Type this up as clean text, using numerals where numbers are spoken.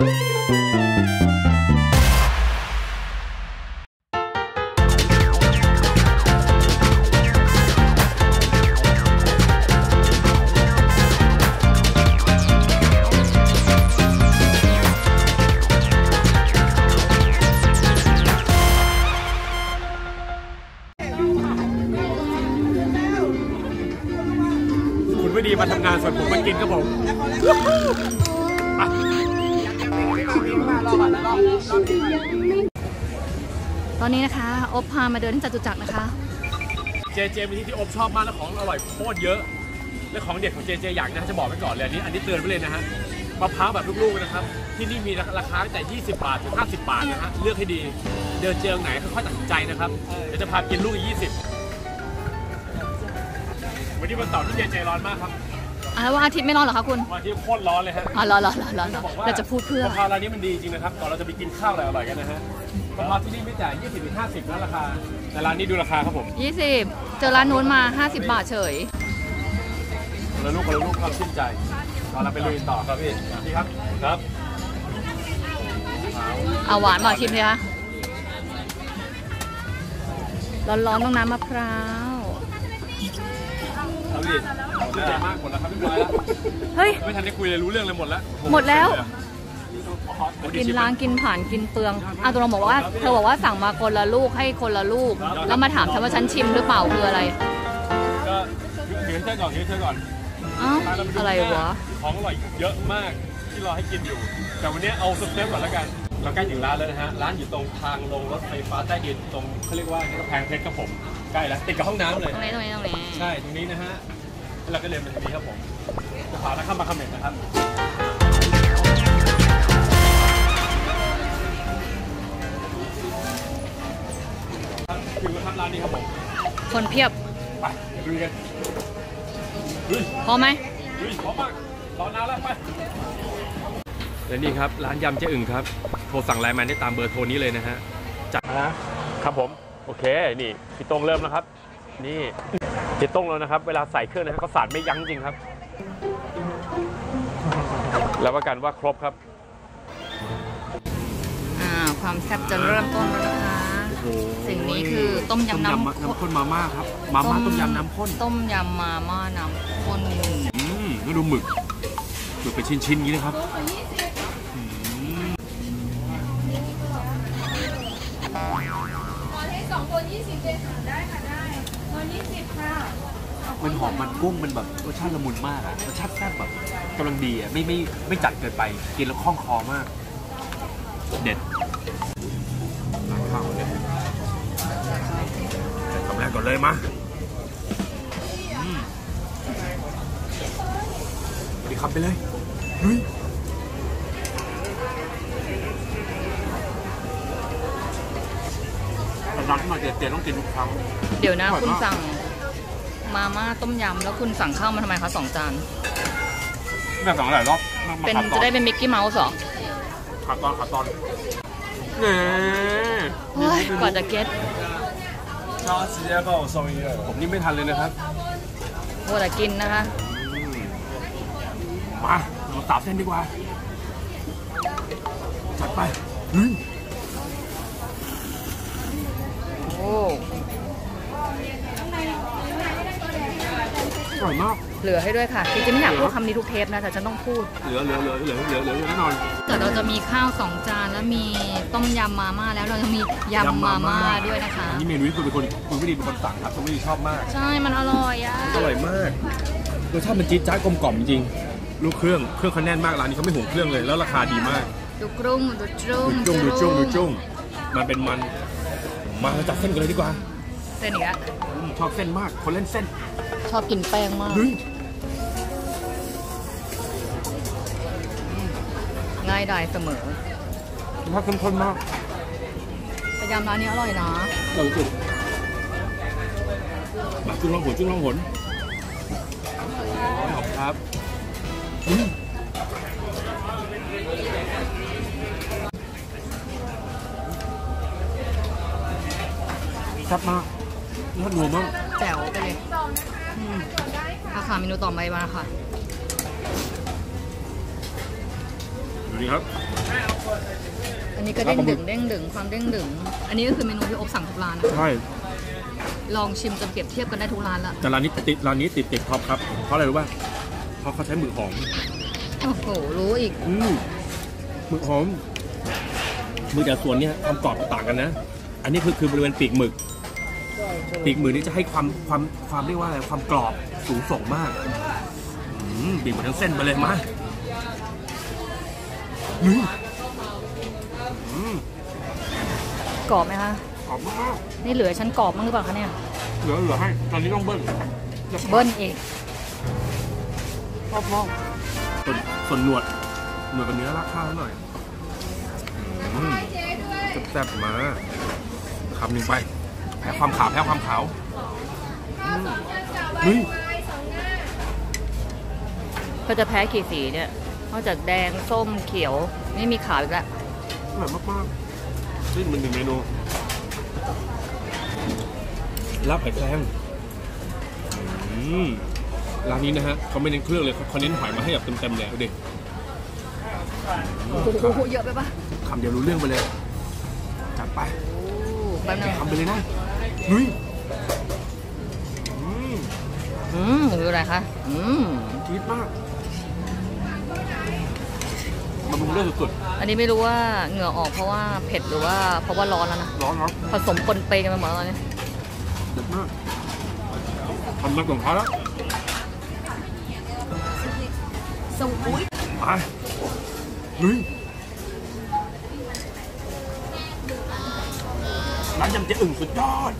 ดีมาทำงานส่วนผมมากินครับผมตอนนี้นะคะโอ๊บพามาเดินที่จตุจักรนะคะเจเป็นที่โอ๊บชอบมากและของอร่อยโคตรเยอะและของเด็ดของเจอย่างนะจะบอกไว้ก่อนเลยอันนี้เตือนไว้เลยนะฮะมะพร้าวแบบลูกๆนะครับที่นี่มีราคาตั้งแต่20 บาทถึง50 บาทนะฮะเลือกให้ดีเดินเจอไหนค่อยๆตัดสินใจนะครับเดี๋ยวจะพากินลูก20วันนี้วันเสาร์ที่เจร้อนมากครับแล้ววันอาทิตย์ไม่ร้อนหรอคะคุณวันอาทิตย์โคตรร้อนเลยฮะร้อนเราจะพูดเพื่อราคาร้านนี้มันดีจริงนะครับก่อนเราจะไปกินข้าวอะไรอร่อยกันนะฮะราคาที่นี่ไม่จ่าย20 ถึง 50นะราคาแต่ร้านนี้ดูราคาครับผม20เจอร้านนู้นมา50 บาทเฉยแล้วลูกความชื่นใจตอนเราไปลุยต่อครับพี่นี่ครับเอาหวานมาชิมเลยฮะร้อนๆต้องน้ำมะพร้าวเอาดิใหญ่มากหมดแล้วครับพี่บอยแล้วเฮ้ยไม่ทันได้คุยเลยรู้เรื่องเลยหมดแล้วกินล้างกินผ่านกินเปลืองตัวเราบอกว่าเธอบอกว่าสั่งมาคนละลูกให้คนละลูกแล้วมาถามฉันว่าฉันชิมหรือเปล่าคืออะไรก็เดี๋ยวเชิญก่อนอะไรวะของอร่อยเยอะมากที่รอให้กินอยู่แต่วันนี้เอาสเต็ปก่อนแล้วกันเราใกล้ถึงร้านแล้วนะฮะร้านอยู่ตรงทางลงรถไฟฟ้าใต้ดินตรงเขาเรียกว่ากำแพงเพชรครับผมใกล้แล้วติดกับห้องน้ำเลยตรงนี้ใช่ตรงนี้นะฮะเราก็เดินมาทางนี้ครับผมจะพาแล้วข้ามมาคำเมนต์นะครับถึงแล้วครับร้านนี้ครับผมคนเพียบไปดูกันพอไหมพอมากรอนานแล้วไปและนี่ครับร้านยำเจ๊อึ่งครับโทรสั่งไลน์มาได้ตามเบอร์โทรนี้เลยนะฮะจัดนะครับผมโอเคนี่พี่ตงเริ่มแล้วครับนี่พี่ตงแล้วนะครับเวลาใส่เครื่องนะครับก็สาดไม่ยั้งจริงครับรับประกันว่าครบครับความแซ่บจะเริ่มต้นแล้วนะคะสิ่งนี้คือต้มยำน้ำข้นมาม่าครับมาม่าต้มยำน้ำข้นต้มยำมาม่าน้ำข้นแล้วดูหมึกเป็นชิ้นๆนี้นะครับมันหอมมันกุ้งมันแบบรสชาติละมุนมากอะรสชาติแซ่บแบบกำลังดีอะไม่จัดเกินไปกินแล้วคล่องคอมากเด็ดข้าวเลยคำแรกก่อนเลยมาดีครับไปเลยร้านที่มาเจนต้องกินทุกครั้งเดี๋ยวนะคุณสั่งมาม่าต้มยำแล้วคุณสั่งข้าวมาทำไมคะ2 จานแบบสั่งหลายรอบเป็นจะได้เป็นมิกกี้เมาส์หรอขาดตอนเนี่ยกว่าจะเก็ตผมนี่ไม่ทันเลยนะครับโอ้แต่กินนะคะมาเราตับเส้นดีกว่าจัดไปอร่อยมากเหลือให้ด้วยค่ะจริงๆไม่อยากพูดคำนี้ทุกเทปนะแต่ฉันต้องพูดเหลือแน่นอนแต่เราจะมีข้าว2 จานแล้วมีต้มยำมาม่าแล้วเราจะมียำมาม่าด้วยนะคะนี่เมนูที่คุณวิธีเป็นคนสั่งครับคุณวิธีชอบมากใช่มันอร่อยอ่ะอร่อยมากรสชาติมันจี๊ดจ๊าดกลมกล่อมจริงลูกเครื่องเขาแน่นมากร้านนี้เขาไม่ห่วงเครื่องเลยแล้วราคาดีมากดูจุ้งมันเป็นมันมาจับเส้นกันเลยดีกว่าเส้นเนี้ยชอบเส้นมากคนเล่นเส้นชอบกินแป้งมากง่ายดายเสมอถ้าเข้มข้นมากแต่ยำร้านนี้อร่อยนะอร่อยสุดมาจุ้งลองหนขอบครับชัดมากนัดนัวมากแจ๋วไปเลยอาค่ะเมนูต่อไปมาค่ะดูดีครับ อันนี้ก็เด้งดึงเด้งดึงความเด้งดึงอันนี้ก็คือเมนูที่อบสั่งทุกร้านใช่ลองชิมจนเปรียบเทียบกันได้ทุกร้านละแต่ร้านนี้ติดท็อปครับเพราะอะไรรู้ป่ะเพราะเขาใช้หมึกหอมโอ้โหรู้อีกหมึกหอมหมึกจากสวนเนี่ยความกรอบต่างกันนะอันนี้คือบริเวณปีกหมึกนี่จะให้ความเรียกว่าอะไรความกรอบสูงส่งมากบีบหมดทั้งเส้นไปเลยมากรอบไหมคะกรอบมากนี่เหลือชั้นกรอบมั้งหรือเปล่าคะเนี่ยเหลือให้ตอนนี้ต้องเบิ้ลเองชอบมากส่วนหนวดกับเนื้อราดข้าวหน่อยแซ่บมาคำหนึ่งไปแพ้ความขาวเขาจะแพ้กี่สีเนี่ยนอกจากแดงส้มเขียวไม่มีขาวอีกแล้วอร่อยมากๆนี่มันหนึ่งเมนูลาบหอยแครงร้านนี้นะฮะเขาไม่เน้นเครื่องเลยเขาเน้นหอยมาให้แบบเต็มๆเลยเด็กเยอะไปปะคำเดียวรู้เรื่องไปเลยจัดไปทำไปเลยนะนุ้ยคืออะไรคะจี๊ดมากมันรุนเรื่องสุดอันนี้ไม่รู้ว่าเหงื่อออกเพราะว่าเผ็ดหรือว่าเพราะว่าร้อนแล้วนะร้อนครับผสมปนเปกันไปหมดแล้วเนี่ยเด็ดมากทำมาถึงเขาแล้วสมุยไปนุ้ยร้านยำเจ๊อึ่งสุดยอด